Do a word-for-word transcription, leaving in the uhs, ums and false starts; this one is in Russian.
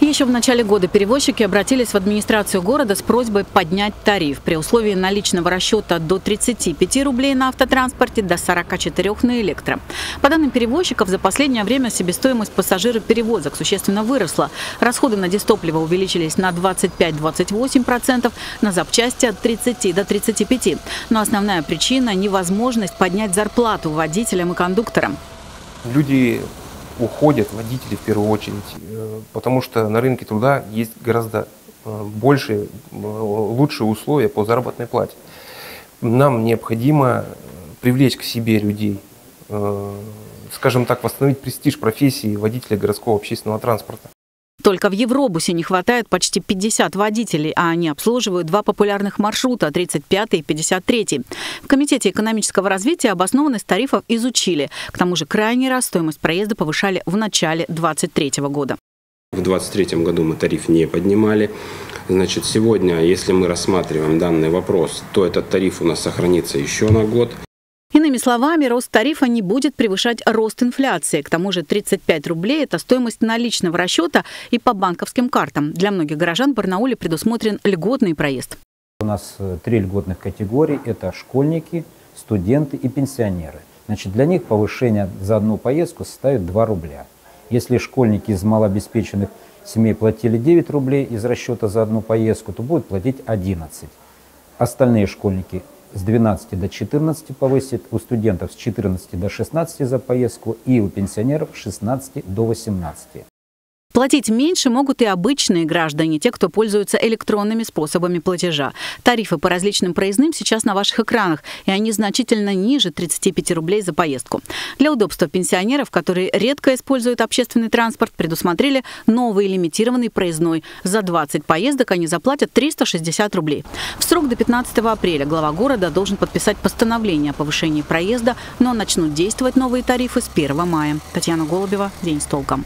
И еще в начале года перевозчики обратились в администрацию города с просьбой поднять тариф. При условии наличного расчета до тридцати пяти рублей на автотранспорте, до сорока четырёх на электро. По данным перевозчиков, за последнее время себестоимость пассажироперевозок существенно выросла. Расходы на дистопливо увеличились на двадцать пять — двадцать восемь процентов, на запчасти от тридцати до тридцати пяти процентов. Но основная причина – невозможность поднять зарплату водителям и кондукторам. Люди уходят, водители в первую очередь, потому что на рынке труда есть гораздо больше, лучшие условия по заработной плате. Нам необходимо привлечь к себе людей, скажем так, восстановить престиж профессии водителя городского общественного транспорта. Только в Евробусе не хватает почти пятидесяти водителей, а они обслуживают два популярных маршрута – тридцать пятый и пятьдесят третий. В Комитете экономического развития обоснованность тарифов изучили. К тому же крайний раз стоимость проезда повышали в начале две тысячи двадцать третьего года. В две тысячи двадцать третьем году мы тариф не поднимали. Значит, сегодня, если мы рассматриваем данный вопрос, то этот тариф у нас сохранится еще на год. Иными словами, рост тарифа не будет превышать рост инфляции. К тому же тридцать пять рублей – это стоимость наличного расчета и по банковским картам. Для многих горожан в Барнауле предусмотрен льготный проезд. У нас три льготных категории – это школьники, студенты и пенсионеры. Значит, для них повышение за одну поездку составит два рубля. Если школьники из малообеспеченных семей платили девять рублей из расчета за одну поездку, то будут платить одиннадцать. Остальные школьники – с двенадцати до четырнадцати повысит, у студентов с четырнадцати до шестнадцати за поездку и у пенсионеров с шестнадцати до восемнадцати. Платить меньше могут и обычные граждане, те, кто пользуется электронными способами платежа. Тарифы по различным проездным сейчас на ваших экранах, и они значительно ниже тридцати пяти рублей за поездку. Для удобства пенсионеров, которые редко используют общественный транспорт, предусмотрели новый лимитированный проездной. За двадцать поездок они заплатят триста шестьдесят рублей. В срок до пятнадцатого апреля глава города должен подписать постановление о повышении проезда, но начнут действовать новые тарифы с первого мая. Татьяна Голубева, «День с толком».